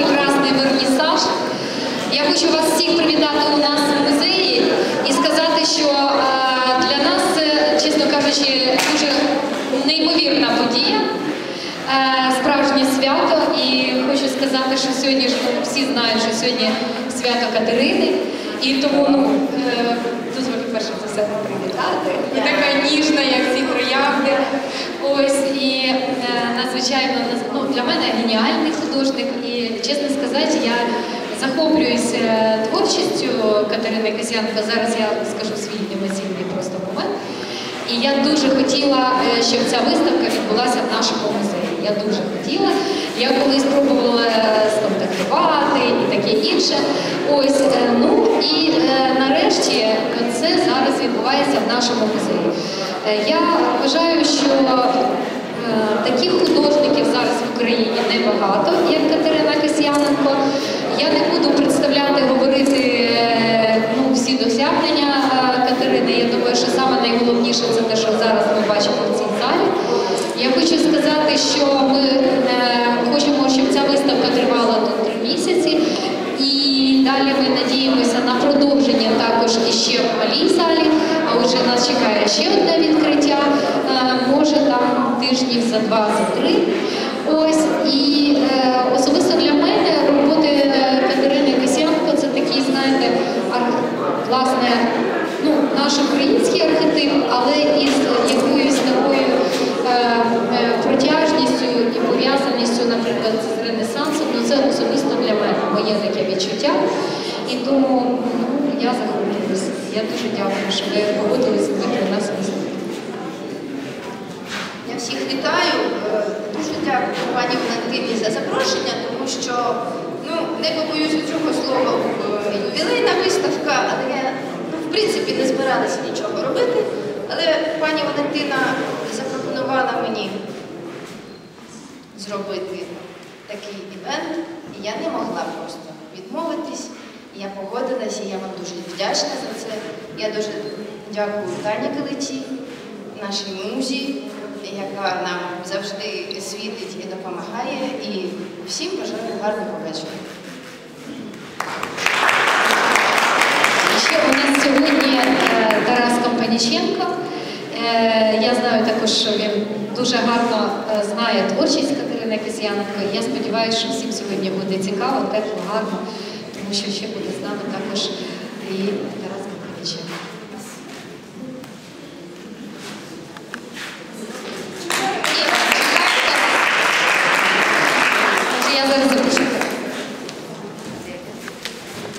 прекрасний вернісаж. Я хочу вас всіх привітати у нас в музеї і сказати, що для нас це, чесно кажучи, дуже неймовірна подія, справжнє свято. І хочу сказати, що сьогодні ж всі знають, що сьогодні свято Катерини, і тому дозвольте перше за все привітати. І така ніжна, як ці троянди. Ось, і надзвичайно, для мене геніальний художник, і, чесно сказати, я захоплююсь творчістю Катерини Косьяненко. Зараз я скажу свій емоційний просто момент. І я дуже хотіла, щоб ця виставка відбулася в нашому музеї. Я дуже хотіла. Я колись пробувала сконтактувати і таке інше. Ось, і нарешті це зараз відбувається в нашому музеї. Я вважаю, що таких художників зараз в Україні небагато, як Катерина Косьяненко. Я не буду представляти, говорити всі досягнення Катерини. Я думаю, що саме найголовніше це те, що зараз ми бачимо в цій залі. Я хочу сказати, що ми хочемо, щоб ця виставка тривала тут 3 місяці. І далі ми надіємося на продовження також іще в малій залі. А отже, нас чекає ще одне відкриття, може там тижнів за 2-3. Ось, і особисто для мене роботи Катерини Косьяненко – це такий, знаєте, власне, наш український архетип, але із якоюсь такою протяжністю і пов'язаністю, наприклад, з Ренесансом. Це особисто для мене, моє таке відчуття. І тому я захоплююсь. Я дуже дякую, що ви погодилися бути у нас місцем. Я всіх вітаю. Дуже дякую пані Валентині за запрошення, тому що, не побоюсь цього слова, ювілейна виставка, але я, в принципі, не збиралася нічого робити. Але пані Валентина запропонувала мені зробити такий івент, і я не могла просто відмовитись. Я погодилась, і я вам дуже вдячна за це. Я дуже дякую Тані Калиці, нашій музі, яка нам завжди світить і допомагає. І всім бажаю гарного вечора. Ще у нас сьогодні Тарас Компаніченко. Я знаю також, що він дуже гарно знає творчість Катерини Косьяненко. Я сподіваюся, що всім сьогодні буде цікаво, тепло, гарно, тому що ще буде з нами також і Тарас Компаніченко. Я зараз запишу.